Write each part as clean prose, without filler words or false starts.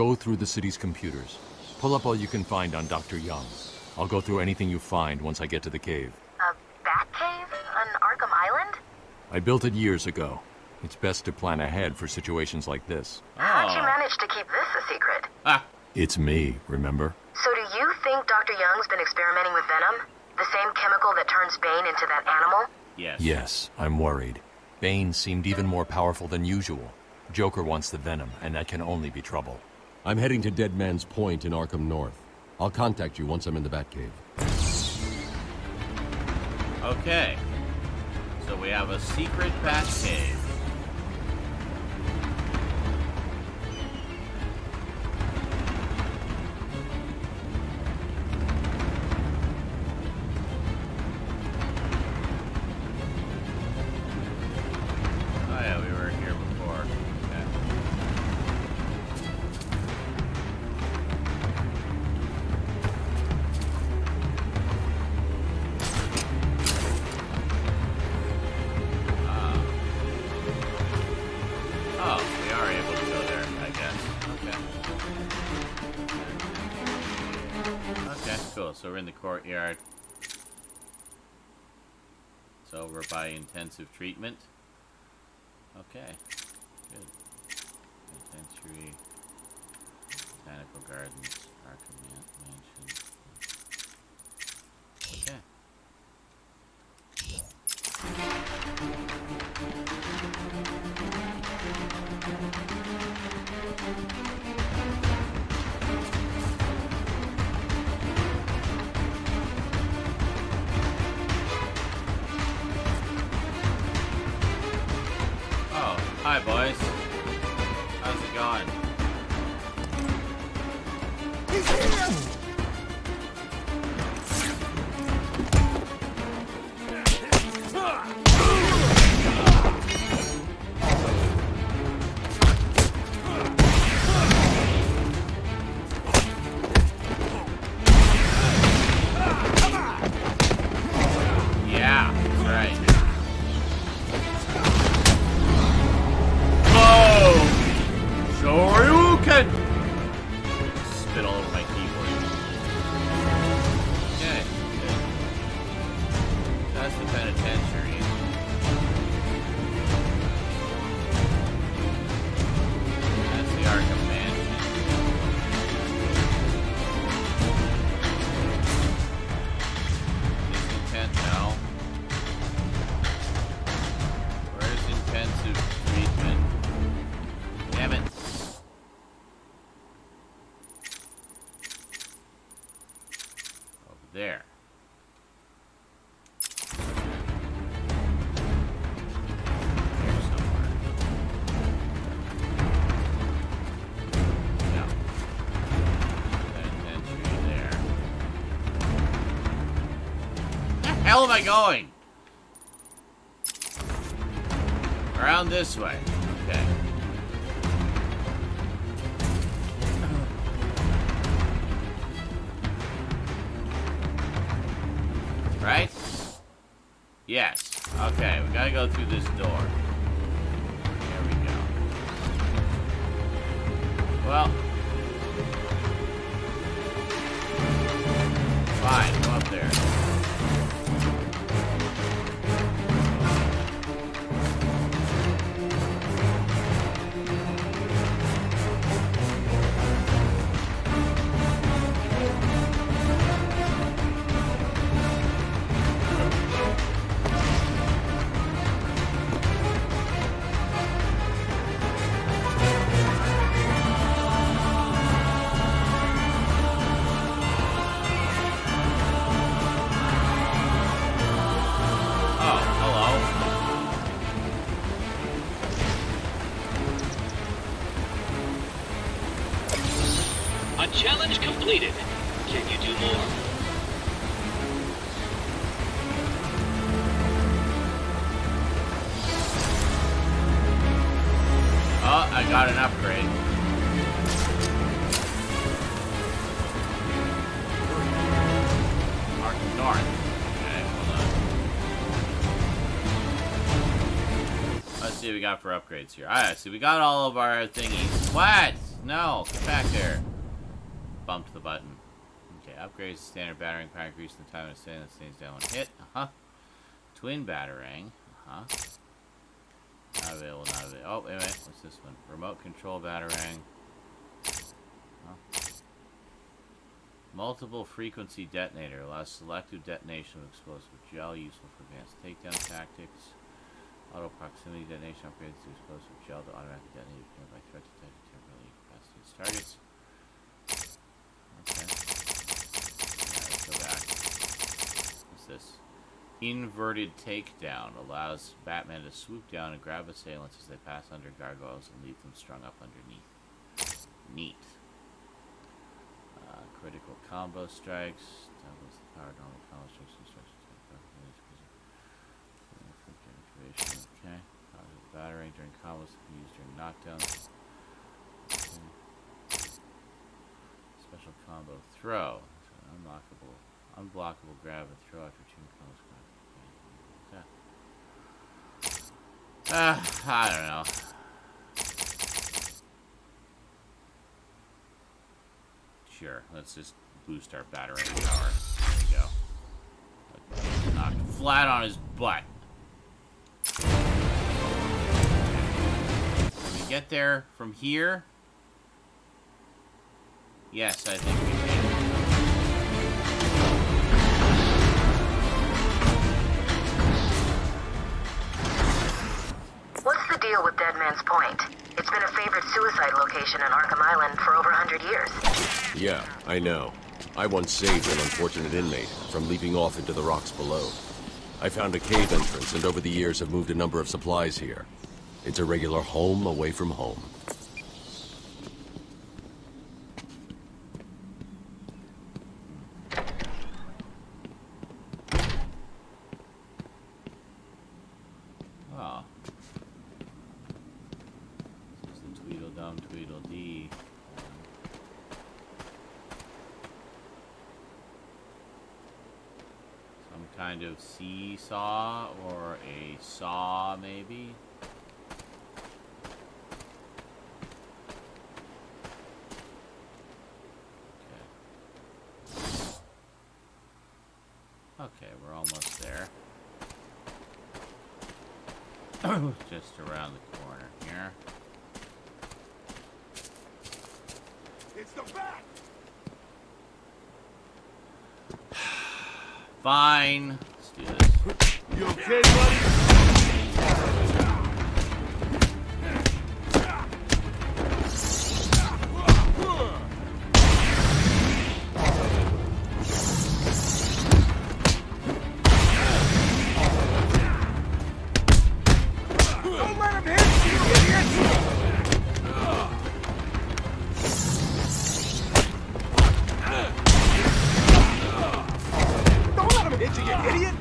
go through the city's computers. Pull up all you can find on Dr. Young. I'll go through anything you find once I get to the cave. A Batcave on Arkham Island? I built it years ago. It's best to plan ahead for situations like this. Oh. How'd you manage to keep this a secret? Ah. It's me, remember? So do you think Dr. Young's been experimenting with venom? The same chemical that turns Bane into that animal? Yes. Yes, I'm worried. Bane seemed even more powerful than usual. Joker wants the venom, and that can only be trouble. I'm heading to Dead Man's Point in Arkham North. I'll contact you once I'm in the Batcave. Okay. So we have a secret Batcave. So we're in the courtyard. It's over by intensive treatment. Okay. Good. Penitentiary. Botanical Gardens. Parker Mansion. Hi boys, how's it going? Yeah, that's right. There. There. Where the hell am I going? Around this way. Okay. Right? Yes. Okay, we gotta go through this door. There we go. Well. Fine, go up there. Challenge completed. Can you do more? Oh, I got an upgrade. Arkham North. Okay, hold on. Let's see what we got for upgrades here. Alright, so we got all of our thingies. What? No, get back there. Bumped the button. Okay, upgrades the standard battering power, increase the time of staying that stays down one hit. Twin batarang. Not available, not available. Oh, wait, what's this one? Remote control batarang. Multiple frequency detonator allows selective detonation of explosive gel, useful for advanced takedown tactics. Auto proximity detonation upgrades to explosive gel to automatically detonate by threat detected temporarily past its targets. Okay. Yeah, let's go back. What's this? Inverted takedown allows Batman to swoop down and grab assailants as they pass under gargoyles and leave them strung up underneath. Neat. Critical combo strikes. Doubles the power normal combo strikes and strikes. Okay. Positive battering during combos can be used during knockdowns. Okay. Special combo throw. So unblockable grab and throw after two combos. Okay. I don't know. Sure, let's just boost our battering power. There we go. Knocked flat on his butt. Can we get there from here? Yes, I think we can. What's the deal with Dead Man's Point? It's been a favorite suicide location in Arkham Island for over 100 years. Yeah, I know. I once saved an unfortunate inmate from leaping off into the rocks below. I found a cave entrance and over the years have moved a number of supplies here. It's a regular home away from home. Seesaw or a saw, maybe? Okay. Okay, we're almost there. Just around the corner here. It's the back! Fine. You okay, buddy? Don't let him hit you, idiot! Don't let him hit you, you idiot!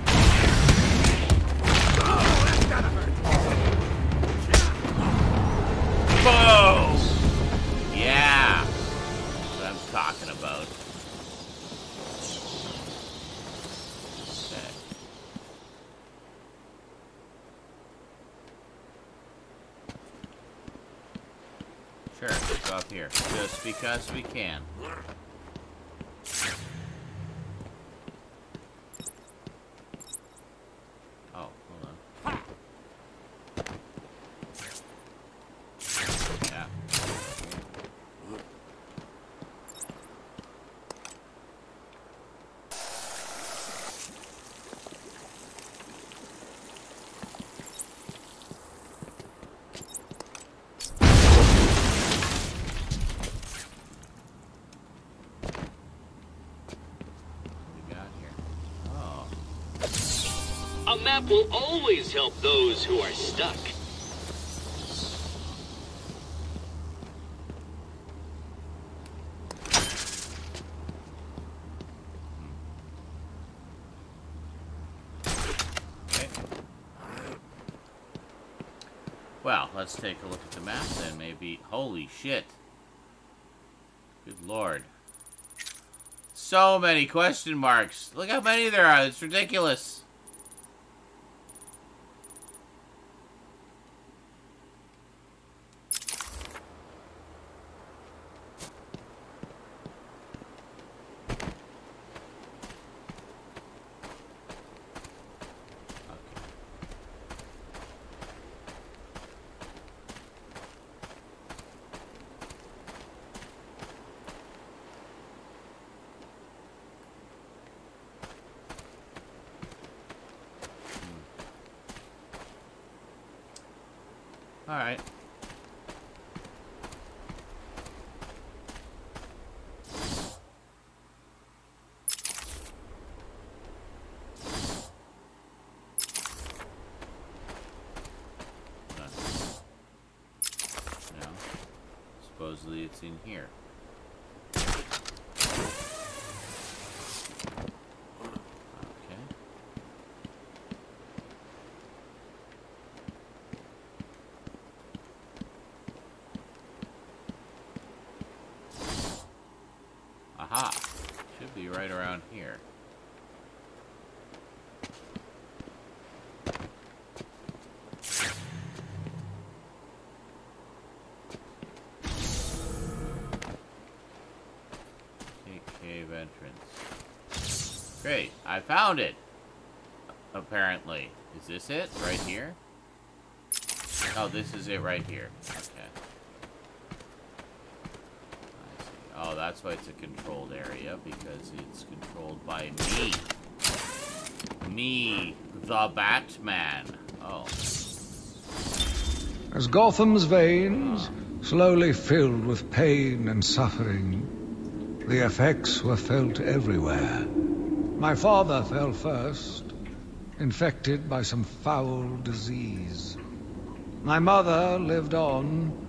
Up here, just because we can. Oh, hold on. Yeah. Will always help those who are stuck. Okay. Well, let's take a look at the map then, maybe. Holy shit. Good lord. So many question marks. Look how many there are. It's ridiculous. Alright. Supposedly it's in here. Aha! Should be right around here. Take cave entrance. Great! I found it! Apparently. Is this it? Right here? Oh, this is it right here. Okay. Oh, that's why it's a controlled area, because it's controlled by me. Me, the Batman. Oh. As Gotham's veins slowly filled with pain and suffering, the effects were felt everywhere. My father fell first, infected by some foul disease. My mother lived on,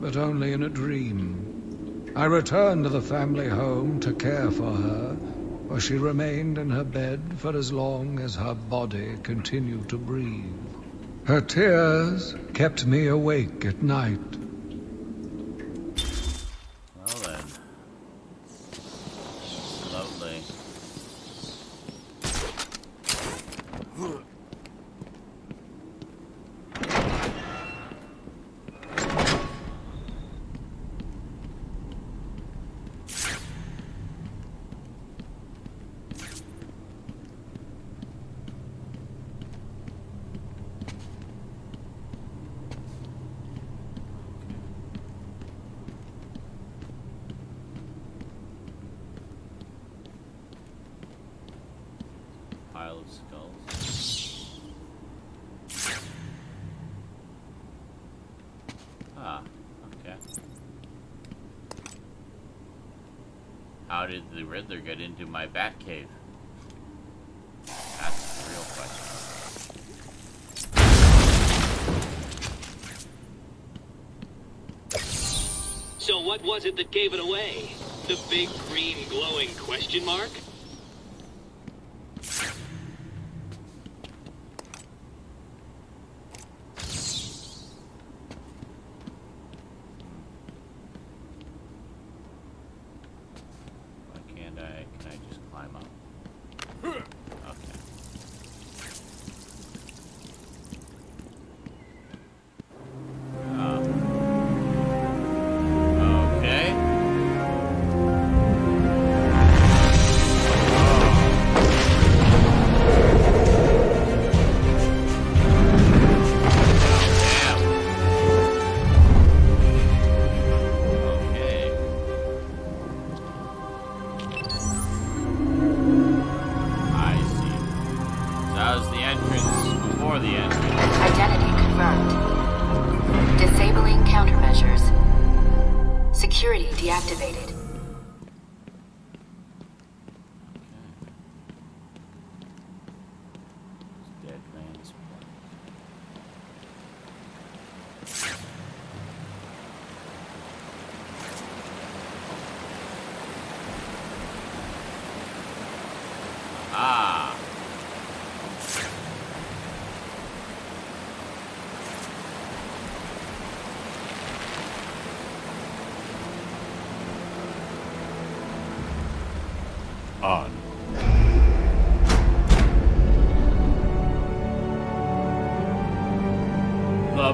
but only in a dream. I returned to the family home to care for her, where she remained in her bed for as long as her body continued to breathe. Her tears kept me awake at night. Well then. Lovely. How did the Riddler get into my Batcave? That's the real question. So what was it that gave it away? The big green glowing question mark?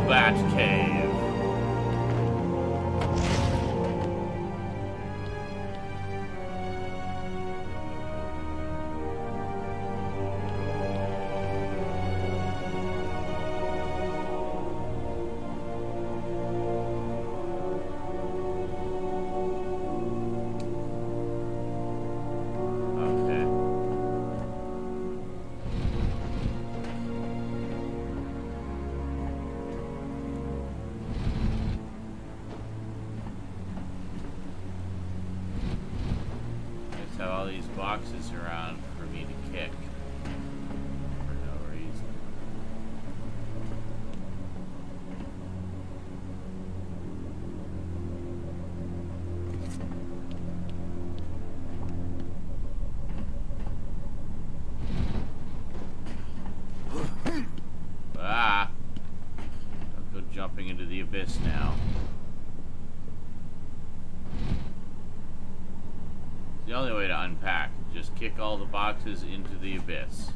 Batcave. abyss now. It's the only way to unpack. Just kick all the boxes into the abyss.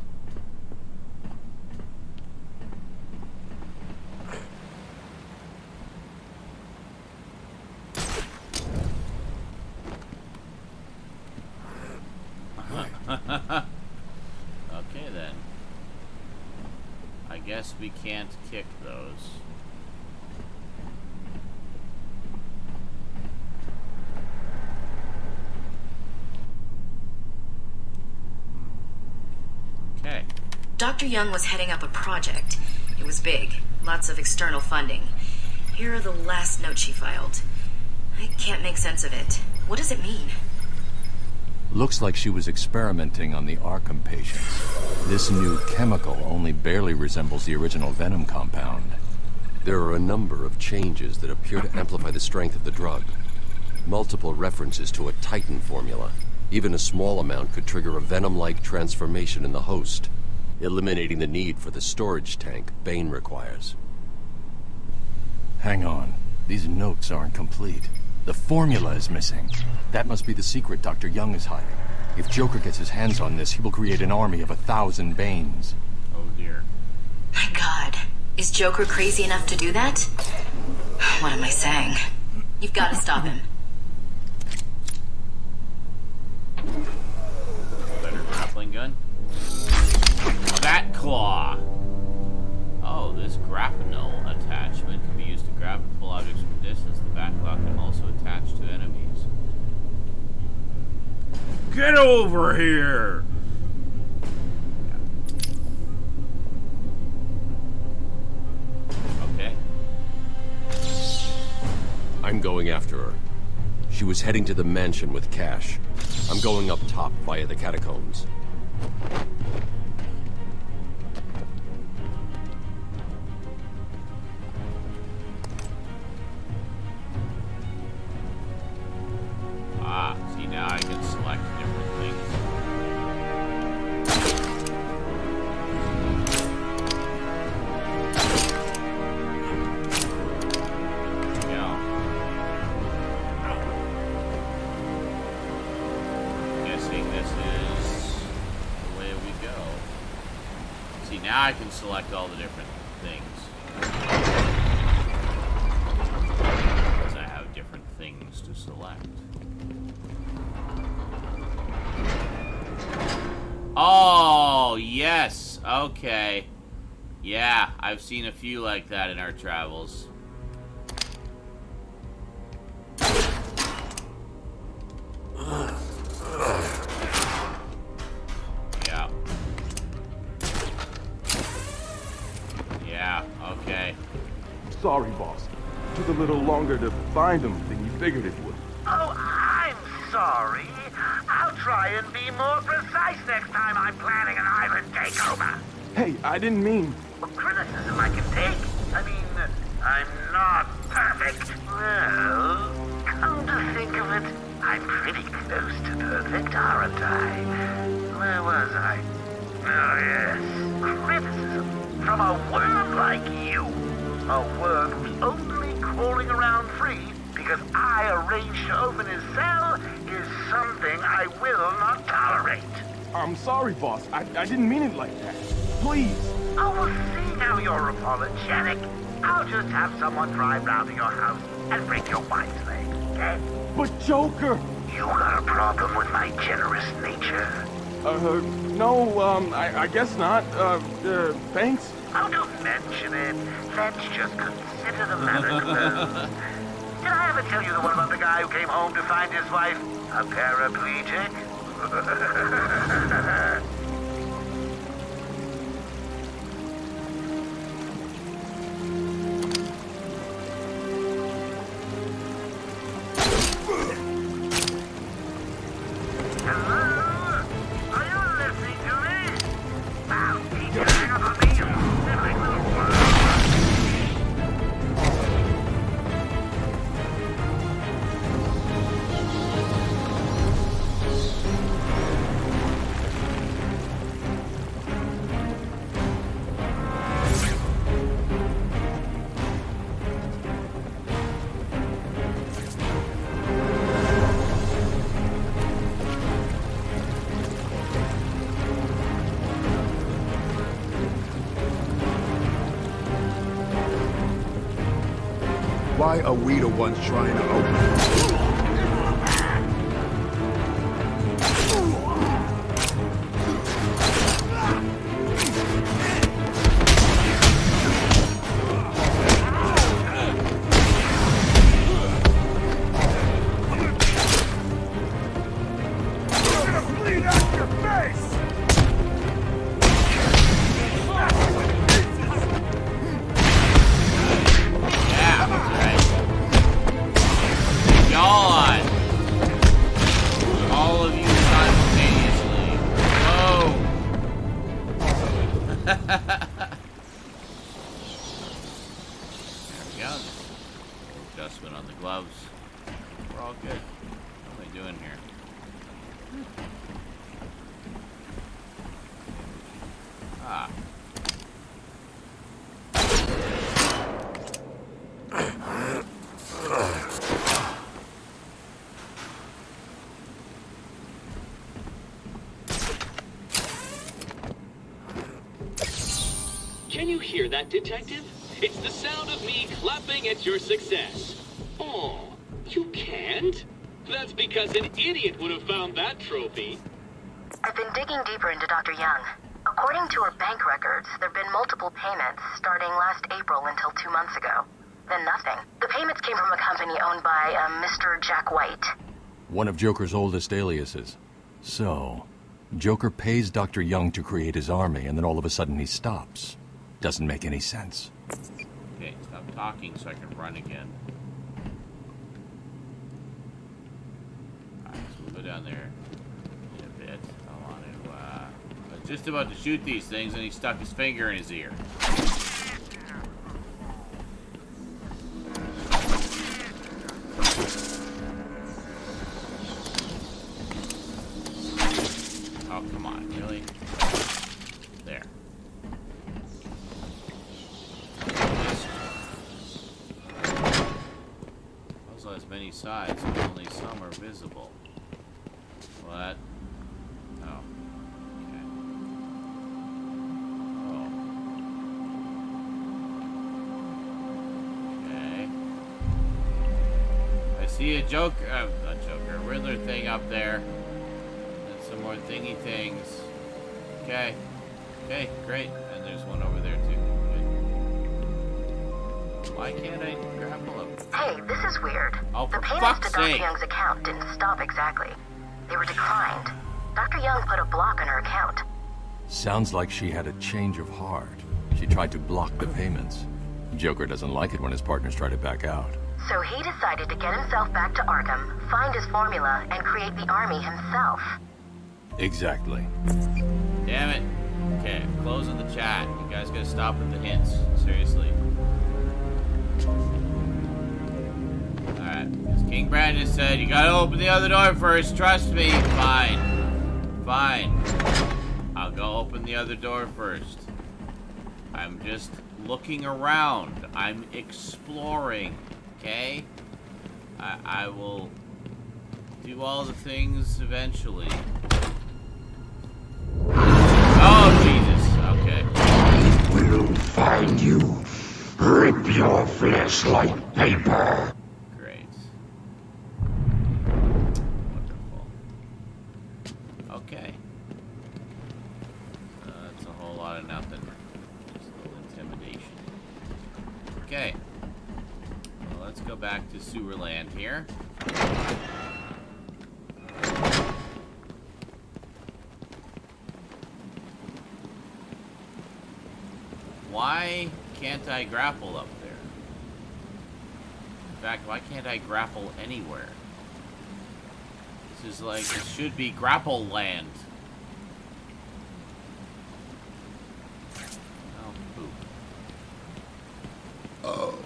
Okay then. I guess we can't kick those. Okay. Dr. Young was heading up a project. It was big, lots of external funding. Here are the last notes she filed. I can't make sense of it. What does it mean? Looks like she was experimenting on the Arkham patients. This new chemical only barely resembles the original venom compound. There are a number of changes that appear to amplify the strength of the drug. Multiple references to a Titan formula. Even a small amount could trigger a venom-like transformation in the host, eliminating the need for the storage tank Bane requires. Hang on. These notes aren't complete. The formula is missing. That must be the secret Dr. Young is hiding. If Joker gets his hands on this, he will create an army of 1,000 Banes. Oh dear. My God. Is Joker crazy enough to do that? What am I saying? You've got to stop him. Better grappling gun. That claw! Oh, this grapnel attachment can be used to grab and pull objects from distance. The back claw can also attach to enemies. Get over here! Yeah. Okay. I'm going after her. She was heading to the mansion with cash. I'm going up top via the catacombs. Ah, see, now I can select different things. There we go. Guessing this is the way we go. See, now I can select all the different things. Because I have different things to select. Oh, yes. Okay. Yeah, I've seen a few like that in our travels. Yeah. Yeah, okay. Sorry, boss. Took a little longer to find them than you figured it would. Oh, I'm sorry. I'll try and be more precise next time I'm planning an island takeover. Hey, I didn't mean... Well, criticism I can take. I mean, I'm not perfect. Well, come to think of it, I'm pretty close to perfect, aren't I? Where was I? Oh, yes. Criticism from a worm like you. A worm who's openly crawling around free because I arranged to open his cell is something I will not tolerate. I'm sorry, boss. I didn't mean it like that. Please. Oh, we'll see how you're apologetic. I'll just have someone drive round to your house and break your wife's leg, okay? But Joker! You got a problem with my generous nature? No, I guess not. Thanks. Oh, don't mention it. Let's just consider the matter closed. Did I ever tell you the one about the guy who came home to find his wife a paraplegic? Hello? Are you listening to me? I'll be getting up on me, you sniveling little worm. Why are we the ones trying to open it? Can you hear that, detective? It's the sound of me clapping at your success. Oh, you can't? That's because an idiot would have found that trophy. I've been digging deeper into Dr. Young. According to her bank records, there have been multiple payments starting last April until 2 months ago. Then nothing. The payments came from a company owned by Mr. Jack White. One of Joker's oldest aliases. So, Joker pays Dr. Young to create his army, and then all of a sudden he stops. Doesn't make any sense. Okay, stop talking so I can run again. Alright, so we'll go down there in a bit. I want to, I was just about to shoot these things and he stuck his finger in his ear. Oh, come on, really? There. Has many sides, but only some are visible. What? Oh. Okay. Oh. Okay. I see a Joker, not Joker, Riddler thing up there. And some more thingy things. Okay. Okay, great. And there's one over there too. Why can't I grapple him? Hey, this is weird. Oh, the payments to Dr. Young's account didn't stop exactly. They were declined. Dr. Young put a block on her account. Sounds like she had a change of heart. She tried to block the payments. Joker doesn't like it when his partners try to back out. So he decided to get himself back to Arkham, find his formula, and create the army himself. Exactly. Damn it. Okay, I'm closing the chat. You guys gotta stop with the hints. Seriously. Alright, as King Brandon said, you gotta open the other door first, trust me. Fine. Fine. I'll go open the other door first. I'm just looking around. I'm exploring. Okay? I will do all the things eventually. Oh, Jesus. Okay. I will find you. Rip your flesh like paper. Great. Wonderful. Okay. That's a whole lot of nothing. Just a little intimidation. Okay. Well, let's go back to Sewerland here. Why can't I grapple up there? In fact, why can't I grapple anywhere? This is like, it should be grapple land. Oh, poop. Oh. Okay.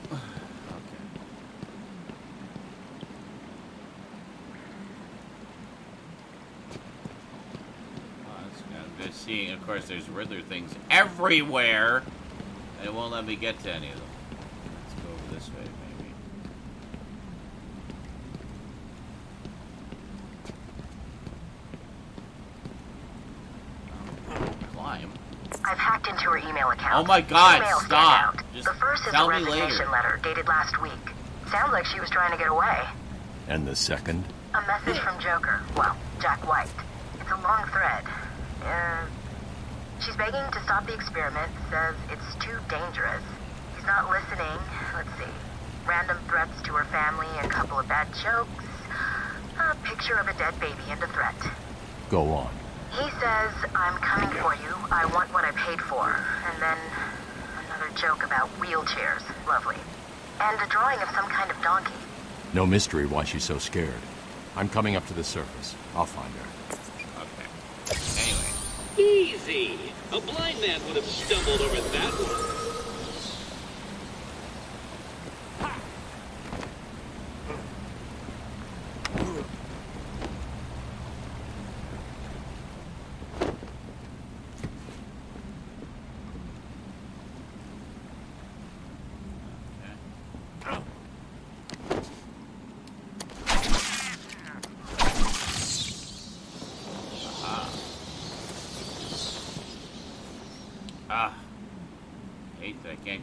Well, I'm just seeing, of course, there's Riddler things everywhere. It won't let me get to any of them. Let's go over this way, maybe. Climb. I've hacked into her email account. Oh my God! Stop. Just the first is a resignation letter dated last week. Sounds like she was trying to get away. And the second? A message from Joker. Well, Jack White. It's a long thread. She's begging to stop the experiment, says it's too dangerous. He's not listening. Let's see. Random threats to her family, a couple of bad jokes, a picture of a dead baby, and a threat. Go on. He says, I'm coming for you. I want what I paid for. And then another joke about wheelchairs. Lovely. And a drawing of some kind of donkey. No mystery why she's so scared. I'm coming up to the surface. I'll find her. Okay. Anyway. Easy! A blind man would have stumbled over that one.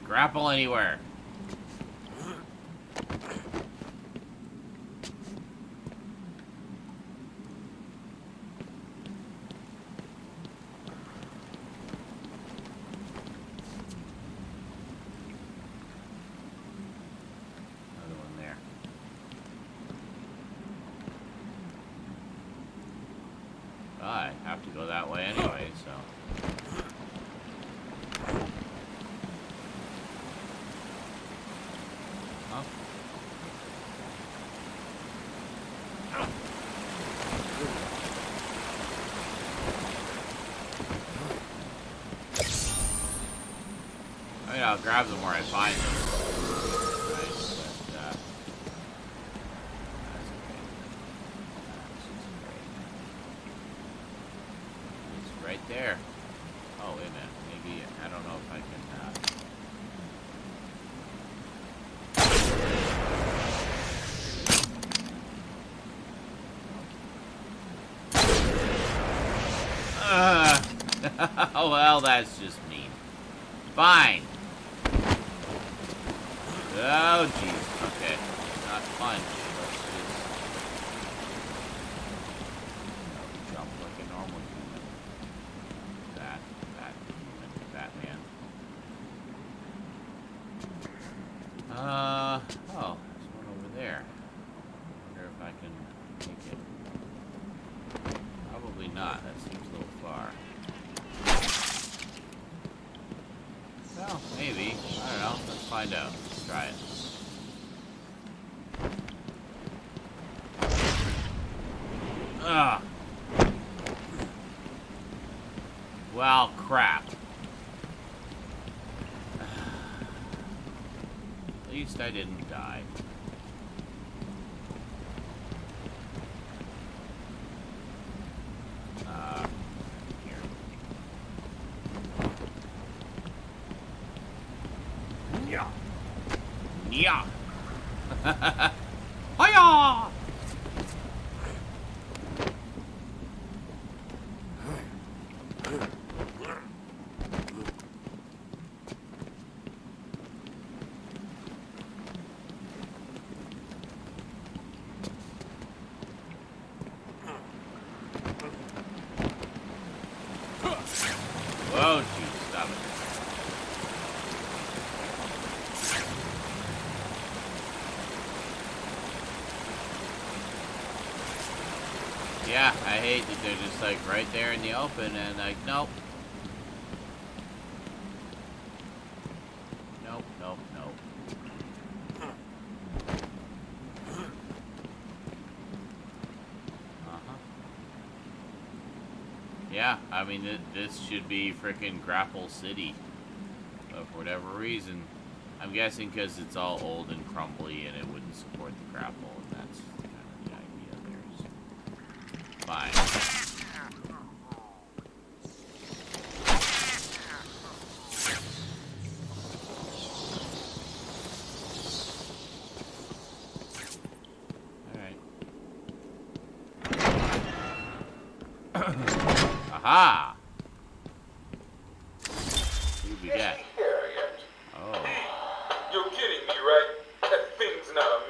Grapple anywhere. I'll grab them where I find them. Right, but, it's right there. Oh, wait a minute. Maybe, I don't know if I can, oh, well, that's just mean. Fine. Oh, jeez. Okay. Not fun. Let's just... jump like a normal human. That man. Oh. There's one over there. I wonder if I can make it. Probably not. That seems a little far. Well, maybe. I don't know. Let's find out. Try it. Ugh. Well, crap. At least I didn't die. Yeah, I hate that they're just like right there in the open and like, nope. Uh-huh. Yeah, I mean, this should be frickin' Grapple City. But for whatever reason, I'm guessing because it's all old and crumbly and it wouldn't support the grapple. Fine. Alright. Aha! Who'd be that? Oh. You're kidding me, right? That thing's not a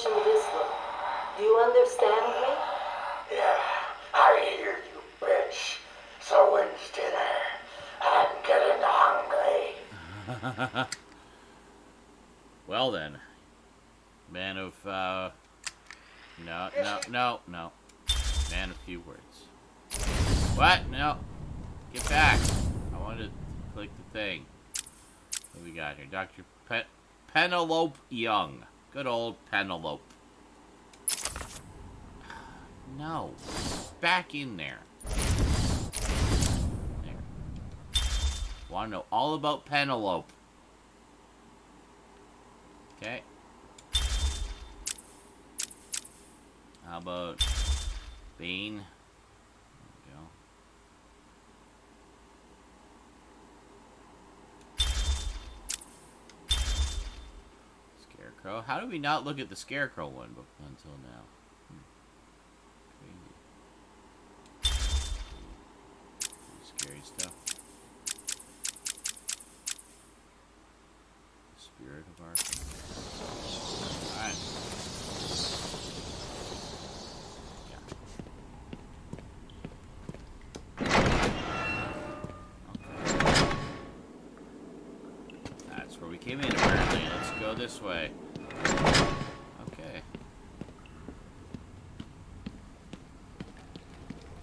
French and Whistler. Do you understand me? Yeah, I hear you, bitch. So when's dinner? I'm getting hungry. Well then, man of no, man of few words. What? No, get back! I wanted to click the thing. What do we got here? Dr. Penelope Young. Good old Penelope. No. Back in there. There. Want to know all about Penelope. Okay. How about Bane? There we go. Scarecrow. How do we not look at the Scarecrow one until now? Scary stuff. The spirit of Arkham. Alright. Yeah. Okay. That's where we came in, apparently. Let's go this way. Okay.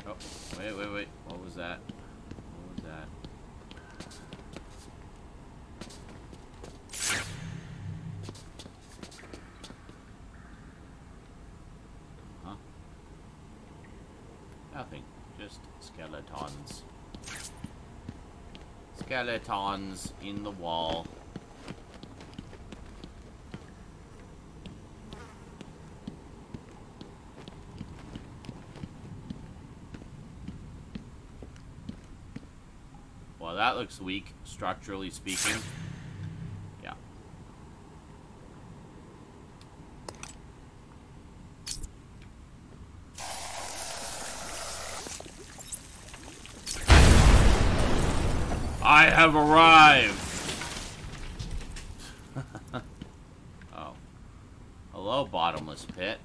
Oh, wait, wait, wait. What was that? Nothing, just skeletons. Skeletons in the wall. Well, that looks weak, structurally speaking. Yeah. I have arrived! Oh. Hello, bottomless pit.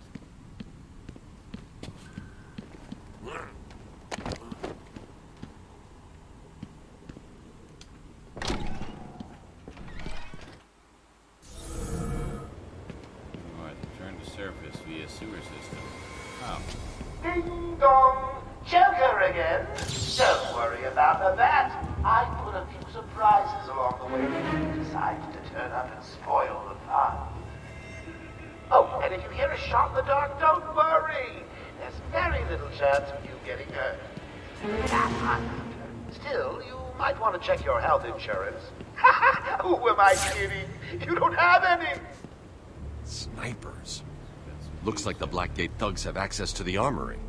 Check your health insurance. Who am I kidding? You don't have any! Snipers. Looks like the Blackgate thugs have access to the armory.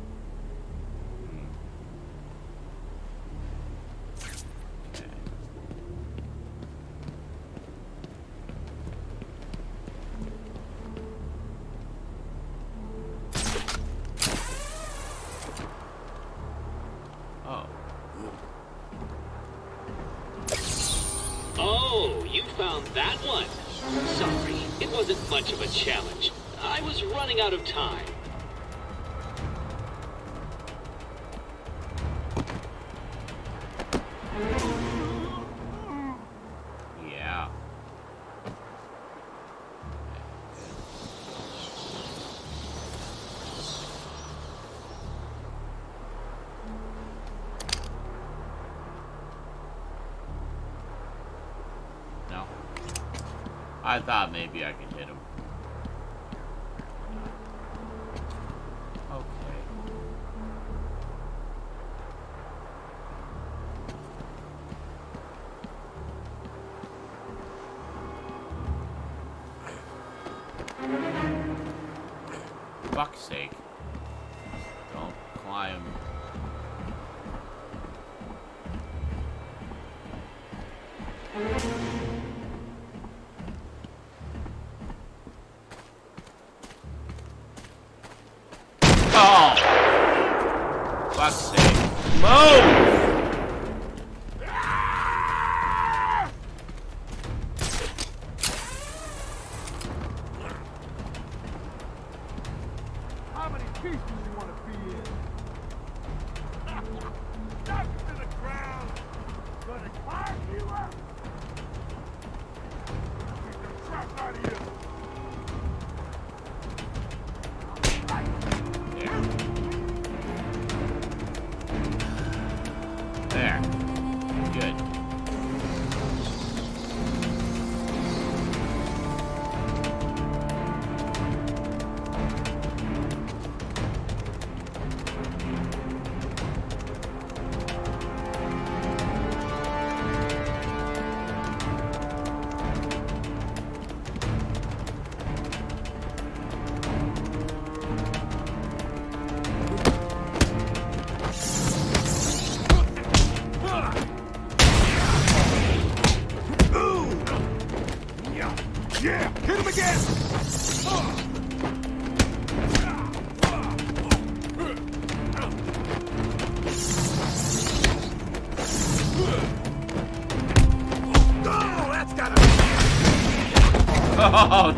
I thought maybe I could hit him. Okay. Fuck's sake. Don't climb. location you want to be in. Knock him to the ground. Gonna climb you up. Take the crap out of you. There. Good. Oh,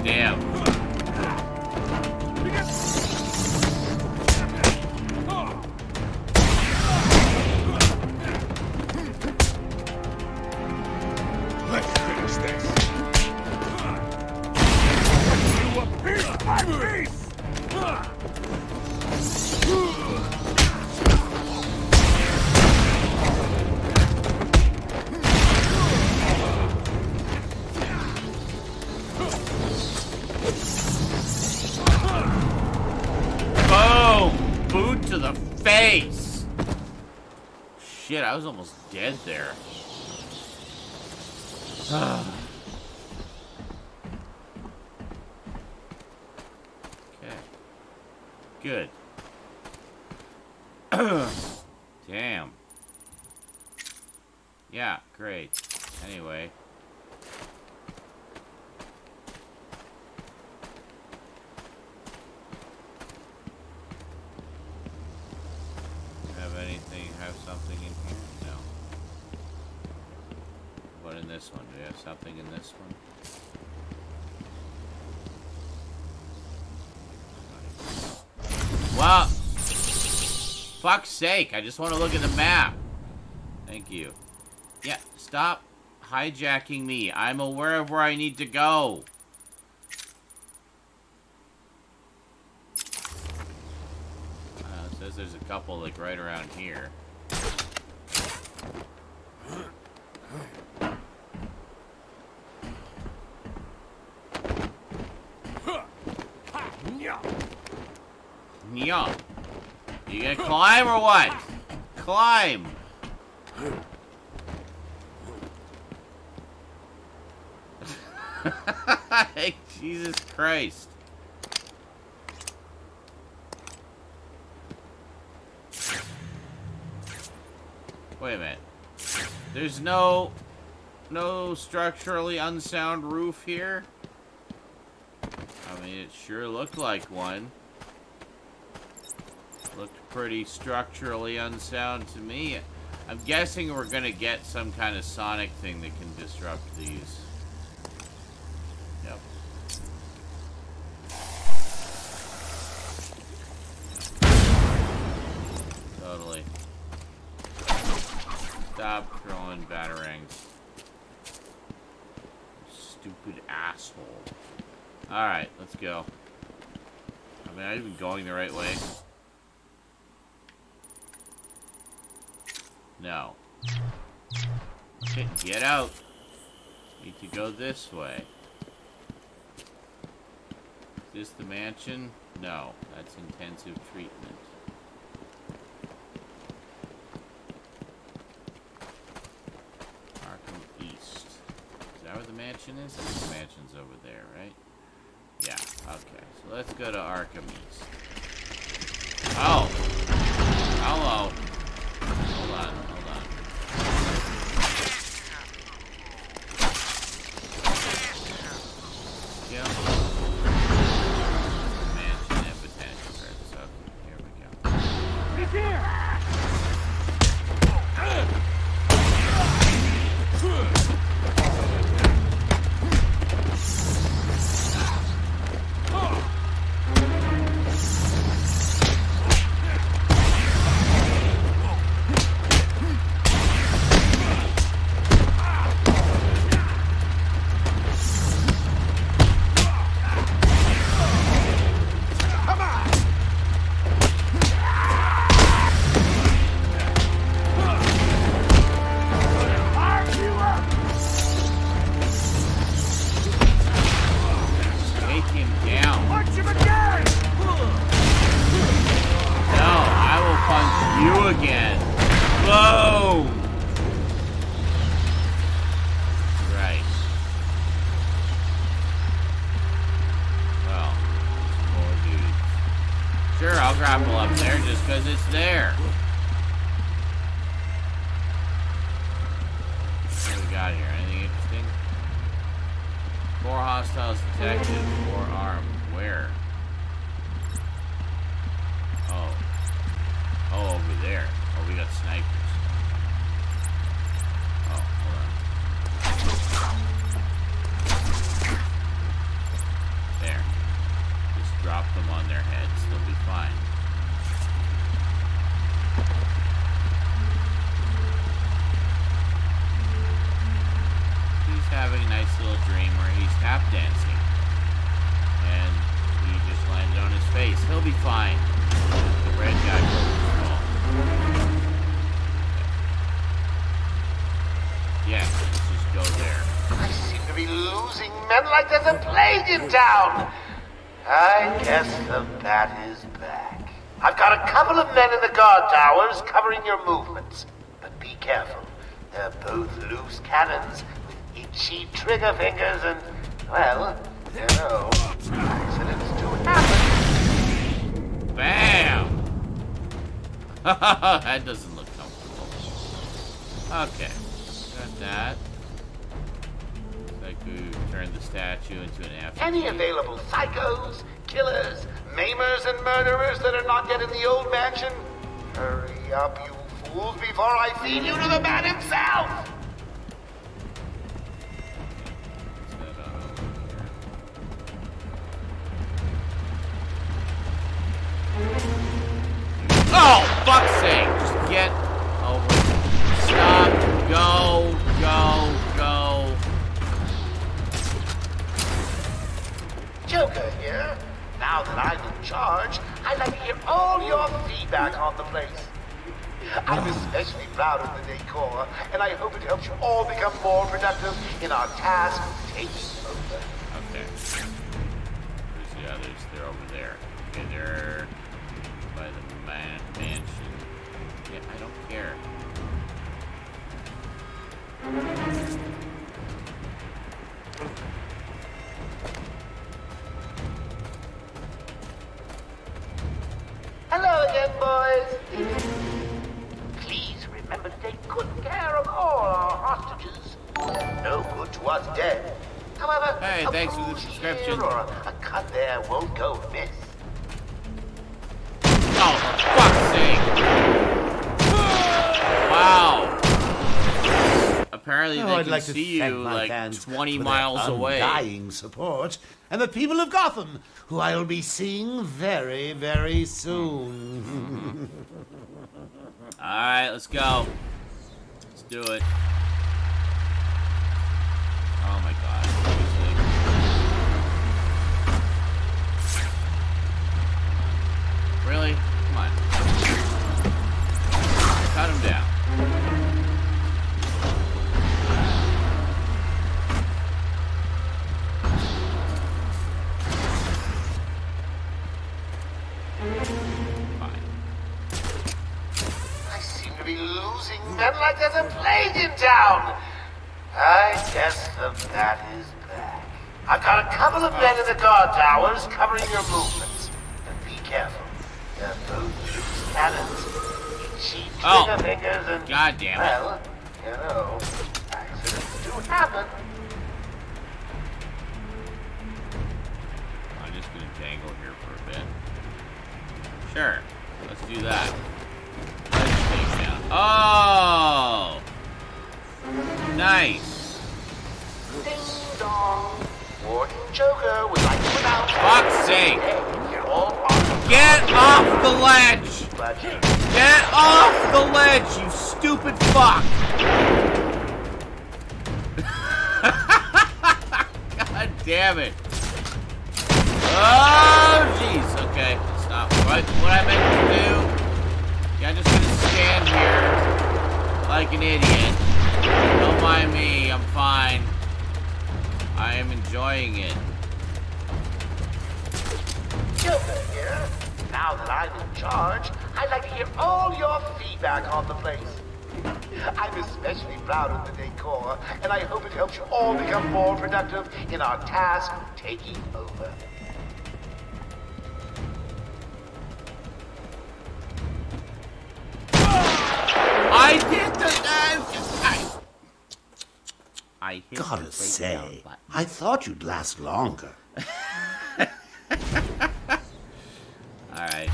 damn. Shit, I was almost dead there. Okay. Good. Damn. Yeah, great. Anyway. Something in here? No. What in this one? Do we have something in this one? Well, fuck's sake, I just want to look at the map. Thank you. Yeah, stop hijacking me. I'm aware of where I need to go. It says there's a couple like right around here. Yo, you gonna climb or what? Climb! Jesus Christ. Wait a minute. There's no structurally unsound roof here? I mean, it sure looked like one. Looked pretty structurally unsound to me. I'm guessing we're gonna get some kind of sonic thing that can disrupt these. Yep. Totally. Stop throwing batarangs. Stupid asshole. Alright, let's go. I mean, I'm not even going the right way. No. Okay, get out. Need to go this way. Is this the mansion? No. That's intensive treatment. Arkham East. Is that where the mansion is? I think the mansion's over there, right? Yeah. Okay. So let's go to Arkham East. Oh. Hello. Hold on. again. Whoa! Right. Well, more dudes. Sure, I'll grapple up there just because it's there. What do we got here? Anything interesting? 4 hostiles detected, 4 armed. Where? Oh. Oh, over there. Oh, we got snipers. Oh, hold on. There. Just drop them on their heads. They'll be fine. He's having a nice little dream where he's tap dancing. And he just landed on his face. He'll be fine. The red guy broke his fall. Yeah, let's just go there. I seem to be losing men like there's a plague in town. I guess the bat is back. I've got a couple of men in the guard towers covering your movements. But be careful. They're both loose cannons with itchy trigger fingers and, well... you know, accidents do happen. Bam! That doesn't look comfortable. Okay, got that. Like we turned the statue into an afternoon. Any available psychos, killers, maimers, and murderers that are not yet in the old mansion? Hurry up, you fools, before I feed you to the man himself! Oh, fuck's sake! Just get over. Stop. Go. Go. Go. Joker here. Now that I'm in charge, I'd like to hear all your feedback on the place. I'm especially proud of the decor, and I hope it helps you all become more productive in our task of taking over. Okay. Where's the others? They're over there. Okay, they're... by the mansion. Yeah, I don't care. Hello again, boys. Please remember to take good care of all our hostages. They're no good to us dead. However, hey, thanks for the subscription. Or a cut there won't go amiss. Oh, for fuck's sake. Wow. Apparently they can see you like 20 miles away. Undying support. And the people of Gotham, who I'll be seeing very, very soon. Alright, let's go. Let's do it. Oh my god. Really? Come on. Cut him down. Fine. I seem to be losing men like there's a plague in town. I guess the bat is back. I've got a couple of men in the guard towers covering your movements. But be careful. Oh, god damn it. Well, you know, accidents do happen. I'm just gonna dangle here for a bit. Sure, let's do that. Oh! Nice! Ding dong! Warden Joker would like to announce. Fuck's sake! Get off the ledge! Get off the ledge, you stupid fuck! God damn it! Oh, jeez. Okay, stop. What I meant to do? Yeah, I'm just gonna stand here like an idiot. Don't mind me, I'm fine. I am enjoying it. Joker here. Now that I'm in charge, I'd I'd like to hear all your feedback on the place. I'm especially proud of the decor, and I hope it helps you all become more productive in our task of taking over. I did the I gotta say, I thought you'd last longer. Alright.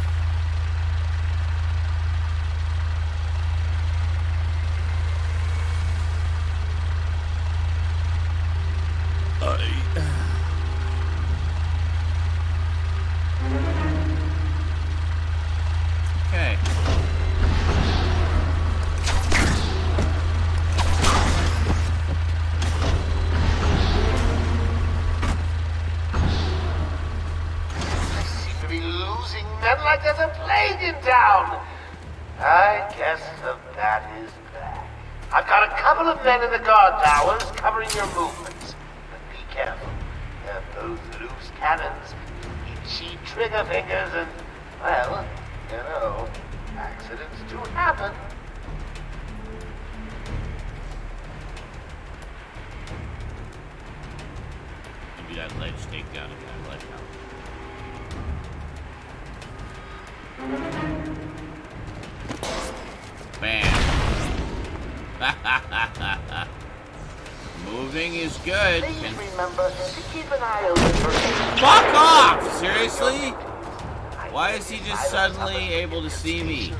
Okay. I seem to be losing men like there's a plague in town. I guess the bat is back. I've got a couple of men in the guard towers covering your movements. But be careful. They're both loose cannons, itchy trigger fingers, and, well, you know, accidents do happen. Maybe that ledge take down and that ledge out. Bam! Moving is good. Please remember to keep an eye open for him. Fuck off! Seriously? Why is he just suddenly able to see me?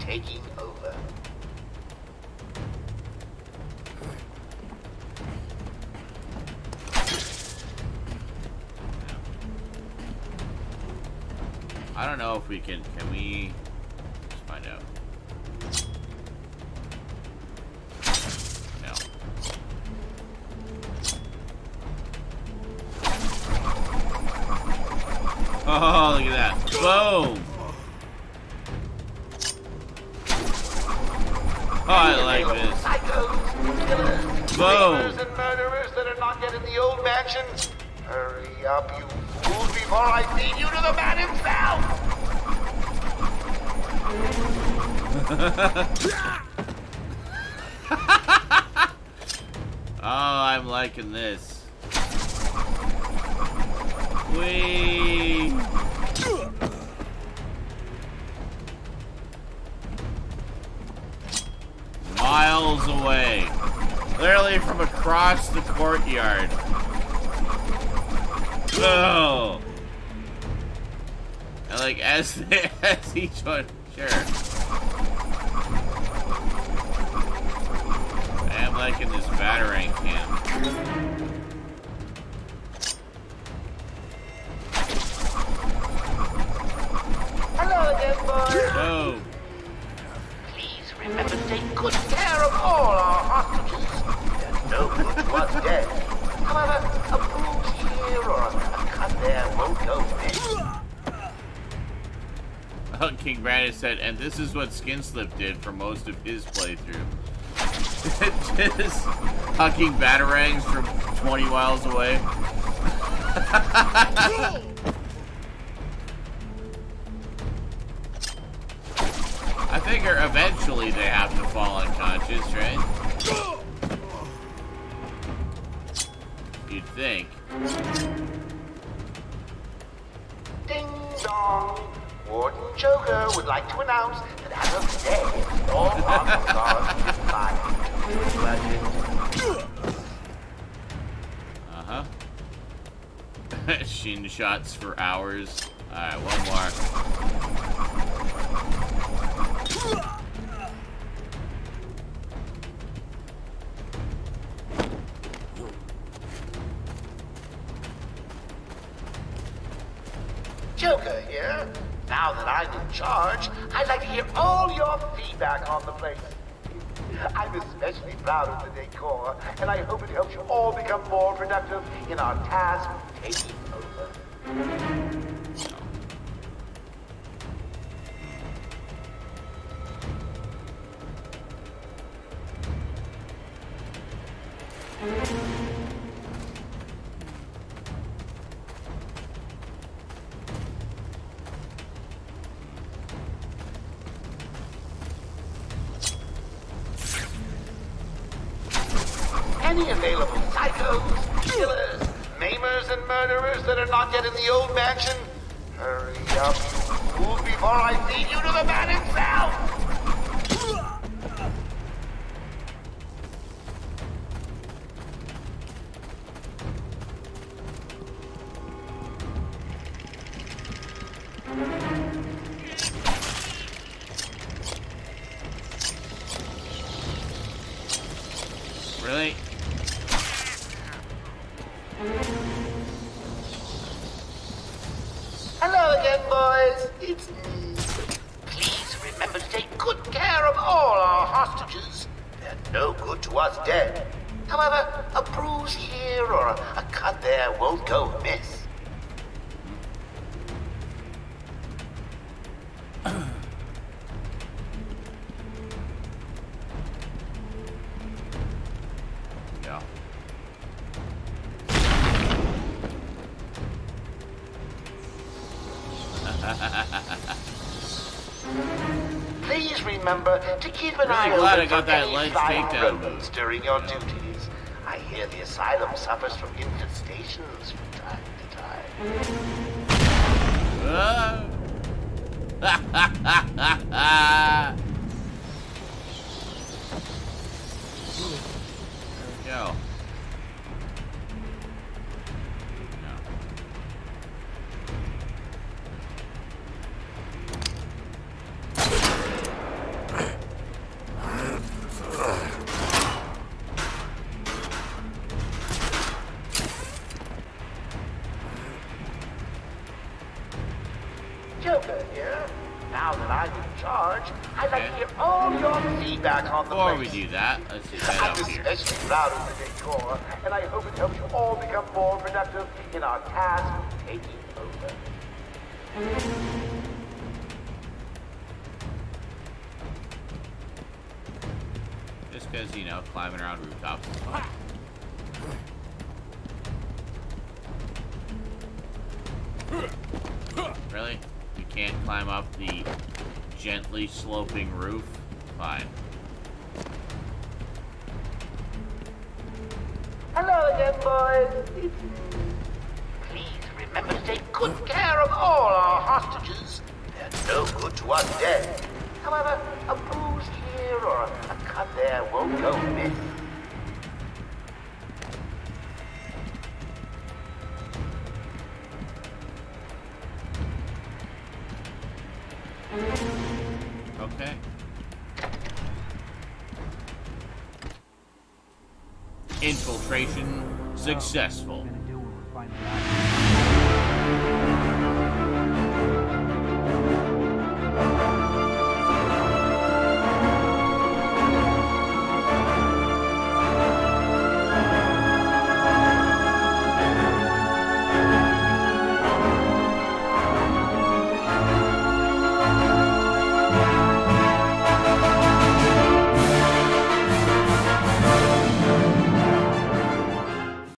Taking over. I don't know if we can we let's find out. No. Oh, look at that. Boom! Oh, I like this. Psychos, killers, and murderers that are not yet in the old mansion. Hurry up, you fools, before I feed you to the man himself. Oh, I'm liking this. Whee! Miles away. Literally from across the courtyard. Oh. And like as each one, sure. I am liking this battering cam. Hello again, boy. Oh. Remember to take good care of all our hostages. No good was dead. However, a bruise here or a cut there won't go big. Oh, King Brandon said, and this is what Skinslip did for most of his playthrough. Just hucking batarangs from 20 miles away. I figure eventually they have to fall unconscious, right? You'd think. Ding dong! Warden Joker would like to announce that as of today, all Arkham guards are required. Uh-huh. Shin shots for hours. Alright, one more. charge, I'd like to hear all your feedback on the place. I'm especially proud of the decor, and I hope it helps you all become more productive in our task of taking over. Any available psychos, killers, maimers, and murderers that are not yet in the old mansion? Hurry up, you fools, before I feed you to the man himself! Please remember to keep an eye on any violent rodents during your duties. I hear the asylum suffers from infestations from time to time. There we go. Before we do that, let's just head up here. I'm especially proud of the decor, and I hope it helps you all become more productive in our task of taking over. Just because, you know, climbing around rooftops is fun. Really? You can't climb up the gently sloping roof? Fine. Hello again, boys. Please remember to take good care of all our hostages. They're no good to us dead. However, a bruise here or a cut there won't go miss. Infiltration successful.